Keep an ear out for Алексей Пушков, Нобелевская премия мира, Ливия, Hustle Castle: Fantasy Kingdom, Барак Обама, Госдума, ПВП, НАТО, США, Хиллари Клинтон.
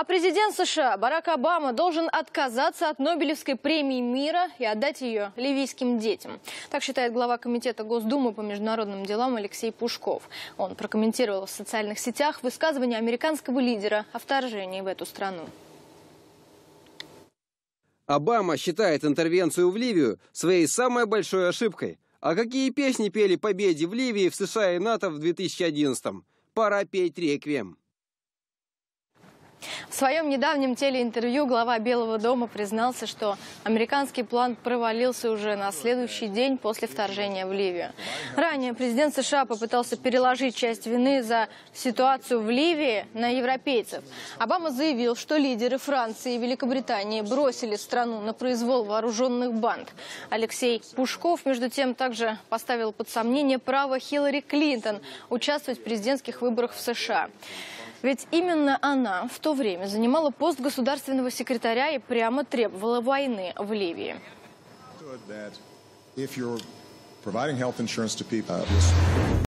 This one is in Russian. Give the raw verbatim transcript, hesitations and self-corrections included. А президент США Барак Обама должен отказаться от Нобелевской премии мира и отдать ее ливийским детям. Так считает глава комитета Госдумы по международным делам Алексей Пушков. Он прокомментировал в социальных сетях высказывание американского лидера о вторжении в эту страну. Обама считает интервенцию в Ливию своей самой большой ошибкой. А какие песни пели победе в Ливии, в США и НАТО в две тысячи одиннадцатом? Пора петь реквием. В своем недавнем телеинтервью глава Белого дома признался, что американский план провалился уже на следующий день после вторжения в Ливию. Ранее президент США попытался переложить часть вины за ситуацию в Ливии на европейцев. Обама заявил, что лидеры Франции и Великобритании бросили страну на произвол вооруженных банд. Алексей Пушков, между тем, также поставил под сомнение право Хиллари Клинтон участвовать в президентских выборах в США. Ведь именно она в то время занимала пост государственного секретаря и прямо требовала войны в Ливии.